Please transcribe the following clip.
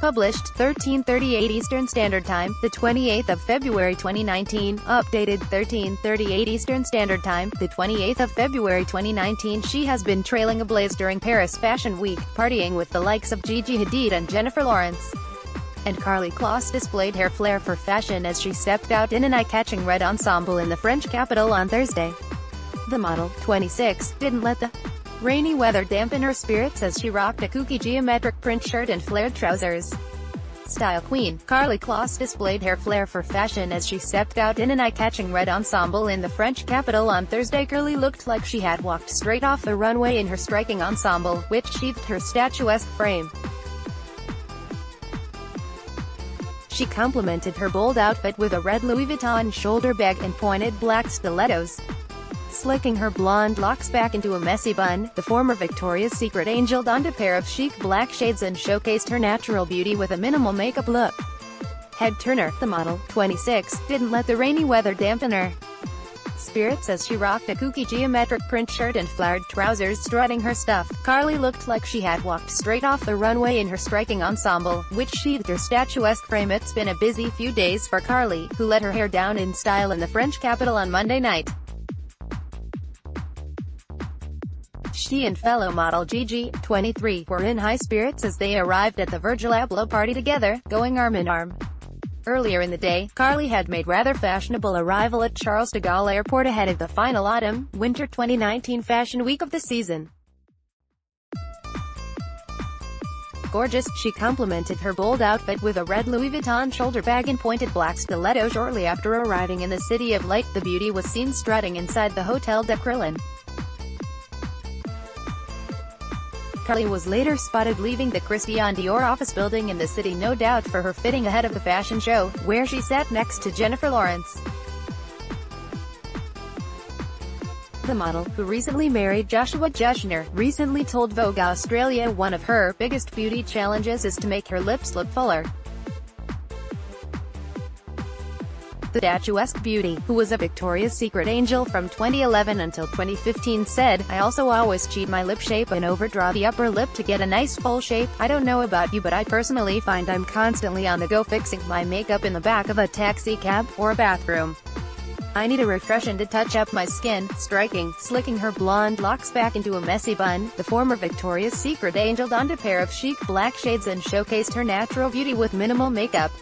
Published 13:38 Eastern Standard Time, the 28th of February 2019. Updated 13:38 Eastern Standard Time, the 28th of February 2019. She has been trailing a blaze during Paris Fashion Week, partying with the likes of Gigi Hadid and Jennifer Lawrence. And Karlie Kloss displayed her flair for fashion as she stepped out in an eye-catching red ensemble in the French capital on Thursday. The model, 26, didn't let the rainy weather dampen her spirits as she rocked a kooky geometric print shirt and flared trousers. Style queen, Karlie Kloss displayed her flair for fashion as she stepped out in an eye-catching red ensemble in the French capital on Thursday. Karlie looked like she had walked straight off the runway in her striking ensemble, which sheathed her statuesque frame. She complemented her bold outfit with a red Louis Vuitton shoulder bag and pointed black stilettos. Slicking her blonde locks back into a messy bun, the former Victoria's Secret angel donned a pair of chic black shades and showcased her natural beauty with a minimal makeup look. Head turner, the model, 26, didn't let the rainy weather dampen her spirits as she rocked a kooky geometric print shirt and flowered trousers, strutting her stuff. Karlie looked like she had walked straight off the runway in her striking ensemble, which sheathed her statuesque frame. It's been a busy few days for Karlie, who let her hair down in style in the French capital on Monday night. She and fellow model Gigi, 23, were in high spirits as they arrived at the Virgil Abloh party together, going arm in arm. Earlier in the day, Karlie had made rather fashionable arrival at Charles de Gaulle Airport ahead of the final autumn-winter 2019 fashion week of the season. Gorgeous, she complemented her bold outfit with a red Louis Vuitton shoulder bag and pointed black stiletto. Shortly after arriving in the City of Light, the beauty was seen strutting inside the Hotel de Crillon. Karlie was later spotted leaving the Christian Dior office building in the city, no doubt for her fitting ahead of the fashion show, where she sat next to Jennifer Lawrence. The model, who recently married Joshua Kushner, recently told Vogue Australia one of her biggest beauty challenges is to make her lips look fuller. The statuesque beauty, who was a Victoria's Secret angel from 2011 until 2015, said, "I also always cheat my lip shape and overdraw the upper lip to get a nice full shape. I don't know about you, but I personally find I'm constantly on the go fixing my makeup in the back of a taxi cab or a bathroom. I need a refresher to touch up my skin." Striking, slicking her blonde locks back into a messy bun, the former Victoria's Secret angel donned a pair of chic black shades and showcased her natural beauty with minimal makeup.